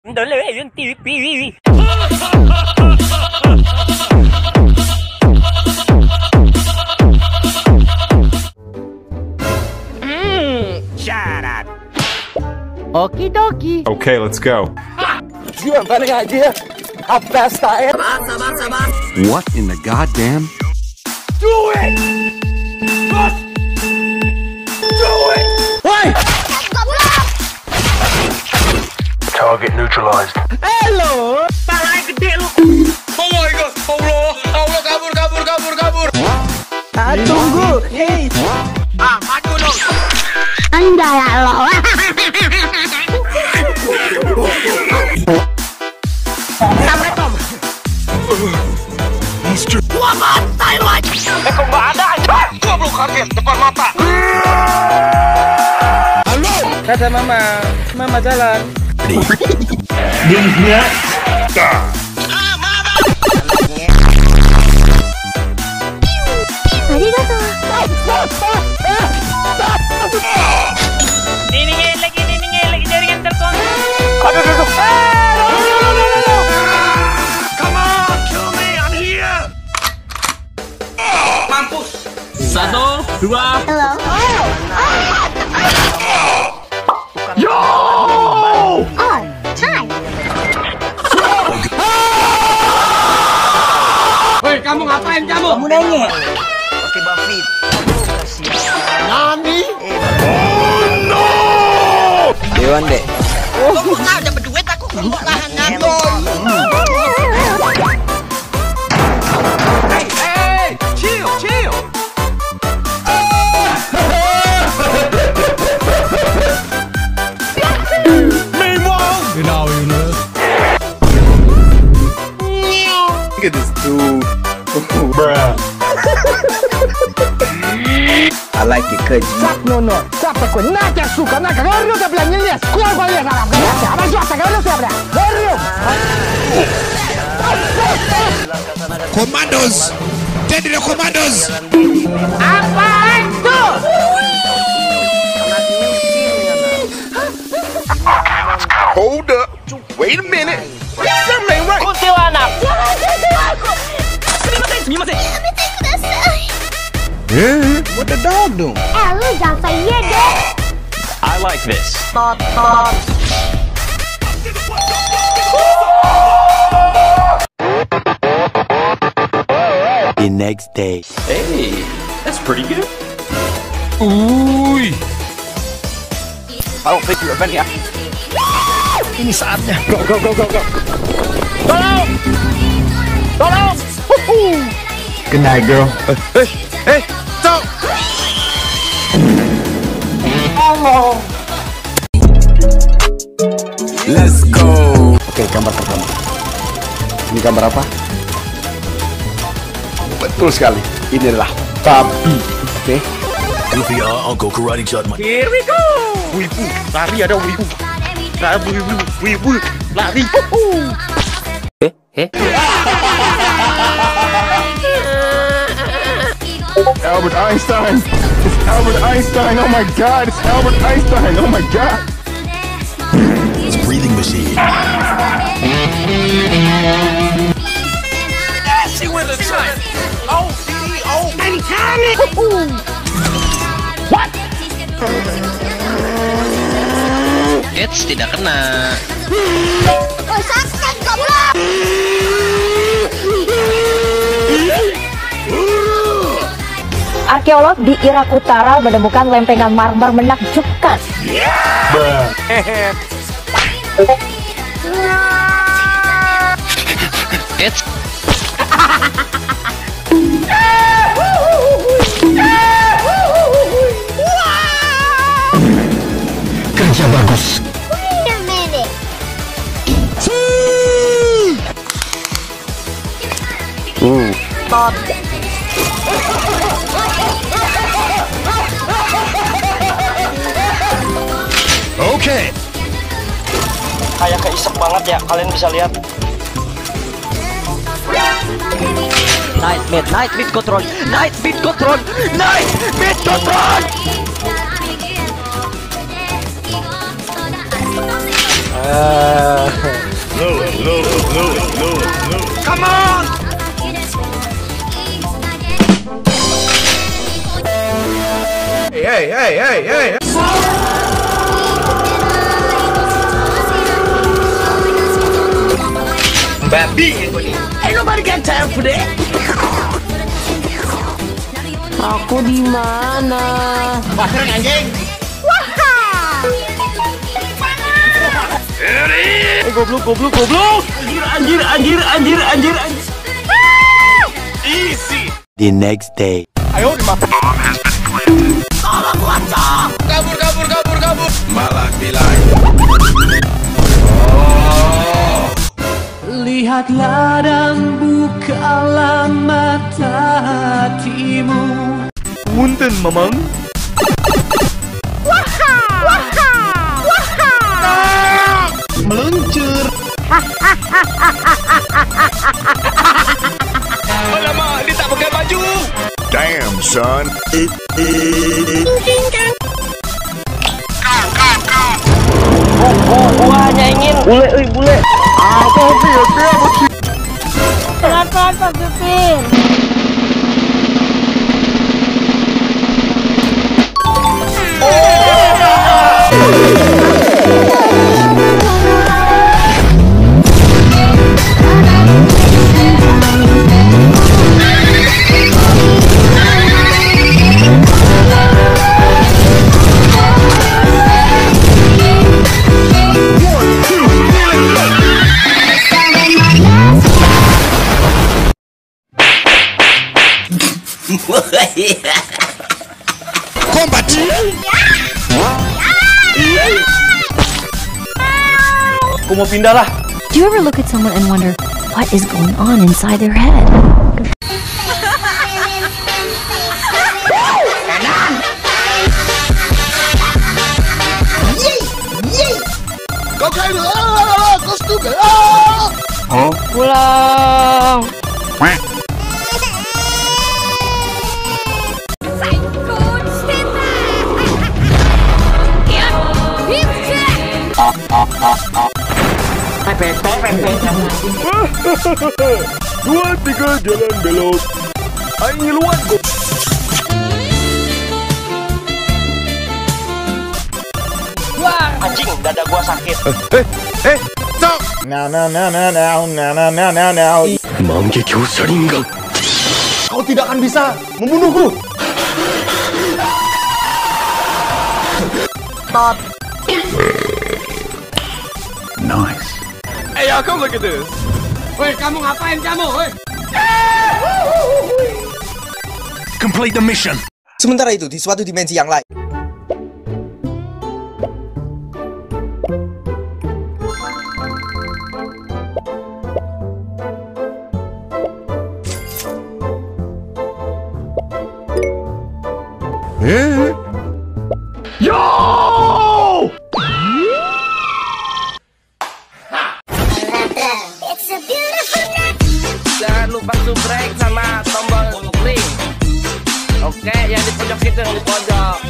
Shut up. Okie dokie. Okay, let's go. Do you have any idea how fast I am? What in the goddamn? Do it! Just do it! Wait! Target neutralized. Hello! Tunggu, hey! Halo, kata mama, mama jalan. Dia. Mama. Arigatou. Ini lagi jaringan terkoneksi. Aduh. Satu, dua. Hello. Yo! On time. Woi, kamu ngapain kamu? Kamu nanya. Pakai buffet. Nani? Oh no! Dewan deh. Kamu nggak ada berduit aku kebakaran ngantuk. Look at this dude. Bruh. I like it, cuz. No. Commandos. Dead the commandos. Hold up. Wait a minute. Something ain't right. Yeah, what the dog doing? I like this. The next day. Hey, that's pretty good. Ooh. I don't think you have any. Ini saatnya. Go. Tolong. Tolong. Good night, girl. Hey. Stop. Hello. Let's go. Oke, gambar pertama. Ini gambar apa? Betul sekali. Inilah babi. Oke. Goofy, Uncle Karate Chop. Here we go. Wibu, lari ada wibu. Wibu, lari. Albert Einstein! It's Albert Einstein! Oh my god! It's Albert Einstein! Oh my god! It's a breathing machine. She went the time! Oh! Anytime it! What? It's tidak kena. Oh, sakit goblok! Arkeolog di Irak Utara menemukan lempengan marmer menakjubkan. Kerja bagus. Okay. Kayak keisep banget ya, kalian bisa lihat. Night beat control. No. Come on! Hey! Baby! Ain't nobody got time for that! Aku di mana? Pasar anjing! Wah! Goblok! Anjir! Easy! The next day. Ayo, di mana? Bomb has been planted. Kabur! Malah bilang. Oh. Lihatlah dan bukalah mata hatimu. Punten, Mamang. Wah! Meluncur. Alamak, dia tak pakai baju. Damn, son. Buahnya ingin bule. Apa sih? Pelan-pelan Pak Pipin. Combat! Aku mau pindah lah. Do you ever look at someone and wonder what is going on inside their head? Kau stupid! Pulang! Dua tiga jalan belok. Angin luar go. Wah, anjing dada gua sakit. Stop. Now. Mangekyo sharingan. Kau tidak akan bisa membunuhku. Stop. Nice. Hey y'all, come look at this. Wait, kamu ngapain kamu? Complete the mission. Sementara itu di suatu dimensi yang lain. Jangan lupa subscribe sama tombol ring. Oke, yang di pojok situ, yang di pojok.